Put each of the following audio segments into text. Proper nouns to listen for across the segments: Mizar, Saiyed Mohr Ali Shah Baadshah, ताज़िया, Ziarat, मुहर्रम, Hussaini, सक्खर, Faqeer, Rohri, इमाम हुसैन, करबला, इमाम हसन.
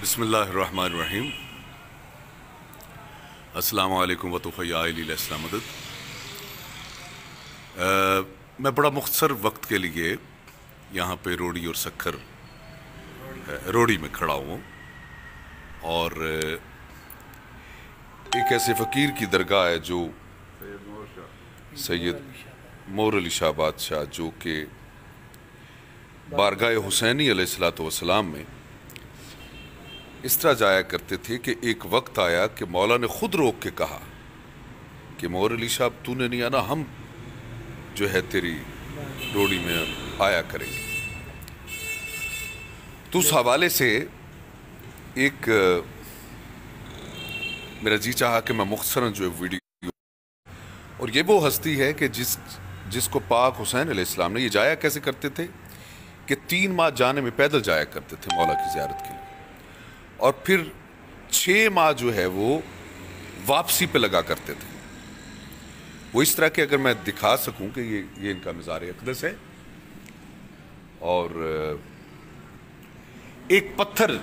बिस्मिल्लाहिर्रहमानिर्रहीम। अस्सलाम वालेकुम वतुफिया इल्लाह मदद। मैं बड़ा मुख्तसर वक्त के लिए यहाँ पे रोड़ी और सक्खर रोड़ी में खड़ा हूँ और एक ऐसे फ़कीर की दरगाह है जो सैयद मोहर अली शाह बादशाह जो कि बारगाह हुसैनी अलैहिस्सलातु वस्सलाम में इस तरह जाया करते थे कि एक वक्त आया कि मौला ने ख़ुद रोक के कहा कि मोहर अली शाह तूने नहीं आना, हम जो है तेरी डोड़ी में आया करेंगे। तो उस हवाले से एक मेरा जी चाहा कि मैं मुख्तसरन जो है वीडियो, और ये वो हस्ती है कि जिसको पाक हुसैन अलैहिस्सलाम ने, ये जाया कैसे करते थे कि 3 माह जाने में पैदल जाया करते थे मौला की ज़ियारत के लिए, और फिर 6 माह जो है वो वापसी पे लगा करते थे। वो इस तरह के, अगर मैं दिखा सकूं कि ये इनका मज़ार अक़दस है, और एक पत्थर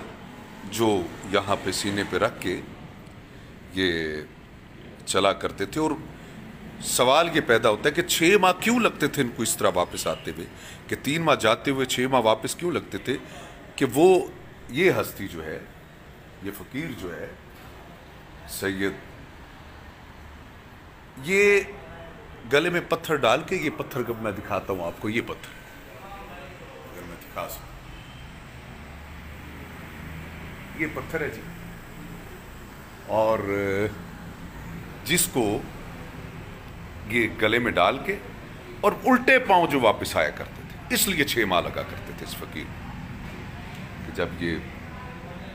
जो यहाँ पे सीने पे रख के ये चला करते थे। और सवाल ये पैदा होता है कि 6 माह क्यों लगते थे इनको इस तरह वापस आते हुए, कि 3 माह जाते हुए 6 माह वापस क्यों लगते थे? कि वो ये हस्ती जो है, ये फ़कीर जो है सैयद, ये गले में पत्थर डाल के, ये पत्थर कब मैं दिखाता हूँ आपको, ये पत्थर अगर मैं दिखा सकूँ, ये पत्थर है जी, और जिसको ये गले में डाल के और उल्टे पाँव जो वापस आया करते थे, इसलिए 6 माह लगा करते थे इस फ़कीर। जब ये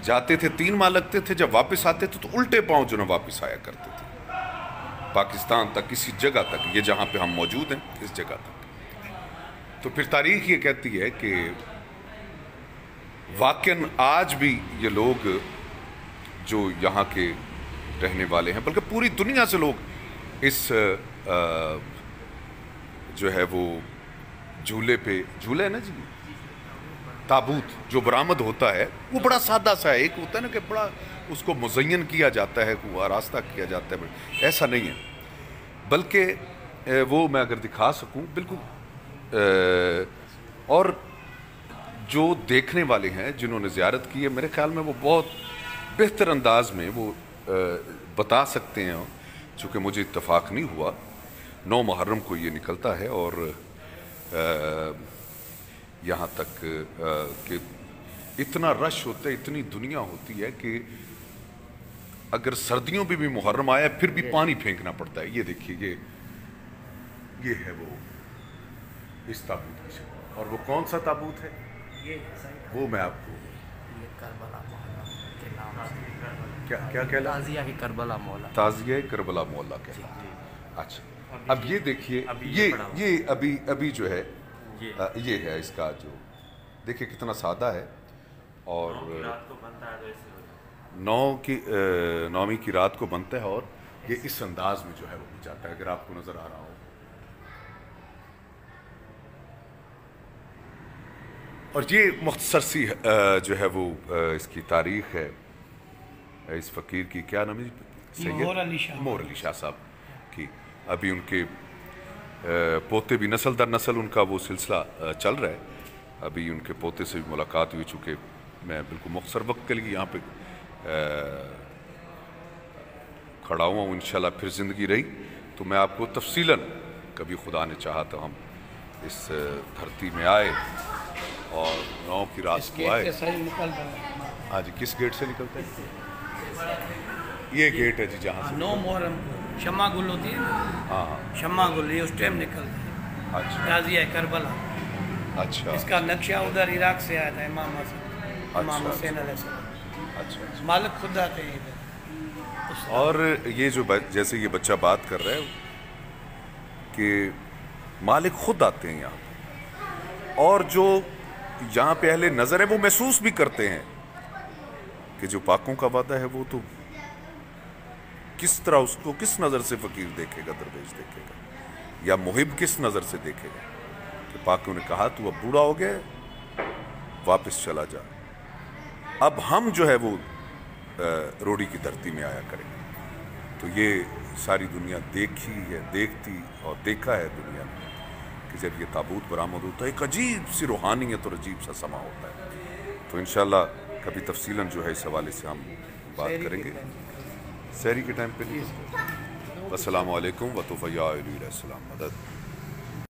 जाते थे 3 माह लगते थे, जब वापस आते थे तो उल्टे पाँव जो ना वापस आया करते थे पाकिस्तान तक, किसी जगह तक, ये जहाँ पे हम मौजूद हैं इस जगह तक। तो फिर तारीख ये कहती है कि वाकई आज भी ये लोग जो यहाँ के रहने वाले हैं, बल्कि पूरी दुनिया से लोग इस जो है वो झूले पे, झूले ना जी, ताबूत जो बरामद होता है वो बड़ा सादा सा है। एक होता है ना कि बड़ा उसको मुज़य्यन किया जाता है, कुआ रास्ता किया जाता है, ऐसा नहीं है, बल्कि वो मैं अगर दिखा सकूं बिल्कुल, और जो देखने वाले हैं जिन्होंने ज़ियारत की है, मेरे ख्याल में वो बहुत बेहतर अंदाज में वो बता सकते हैं। चूँकि मुझे इत्तफ़ाक़ नहीं हुआ, 9 मुहर्रम को ये निकलता है, और यहाँ तक कि इतना रश होता है, इतनी दुनिया होती है कि अगर सर्दियों में भी मुहर्रम आया फिर भी पानी फेंकना पड़ता है। ये देखिए, ये है वो इस ताबूत की, और वो कौन सा ताबूत है ये, वो मैं आपको ये करबला मौला के नाम से, क्या क्या कहला, ताज़िया ही करबला मौला, ताज़िया करबला मौला कहला। अच्छा, अब ये देखिए, ये अभी अभी जो है ये है इसका, जो देखिए कितना सादा है, और 9वीं की रात को बनता है, और ये इस अंदाज में जो है वो हो जाता है। अगर आपको नजर आ रहा हो, और ये मुख्तसर सी जो है वो इसकी तारीख है इस फ़कीर की, क्या नाम है, सैयद मोहर अली शाह साहब की। अभी उनके पोते भी नस्ल दर नस्ल उनका वो सिलसिला चल रहा है, अभी उनके पोते से भी मुलाकात हुई। चूँकि मैं बिल्कुल मुख्तसर वक्त के लिए यहाँ पे खड़ा हुआ हूँ, इंशाल्लाह फिर ज़िंदगी रही तो मैं आपको तफसीलन, कभी खुदा ने चाहा तो हम इस धरती में आए और 9 की रात को आए। हाँ जी, किस गेट से निकलते हैं? ये गेट है जी, जहाँ 9 मुहर्रम शम्मा गुल होती है ना, हाँ, शम्मा गुल, ये उस टाइम निकलती है। अच्छा, ताज़िया करबला। अच्छा, इसका नक्शा उधर इराक से आया था, इमाम हसन, इमाम हुसैन अलैहिस्सलाम। अच्छा, मालिक खुद आते हैं इधर। और ये जो जैसे ये बच्चा बात कर रहा है कि मालिक खुद आते हैं यहाँ पे, और जो यहाँ पे अहले नज़र है वो महसूस भी करते हैं कि जो पाकों का वादा है वो तो किस तरह, उसको किस नज़र से फ़कीर देखेगा, दरवेश देखेगा, या मुहिब किस नज़र से देखेगा कि पाकियों ने कहा तू अब बूढ़ा हो गया, वापस चला जा। अब हम जो है वो रोड़ी की धरती में आया करेंगे। तो ये सारी दुनिया देखी है, देखती और देखा है दुनिया ने कि जब ये ताबूत बरामद होता है एक अजीब सी रूहानियत और अजीब सा समा होता है। तो इंशाल्लाह कभी तफसीलन जो है इस हवाले से हम बात करेंगे सहरी के टाइम पे। अस्सलाम वालेकुम व तौफीक़ या इल्लाह। मदद।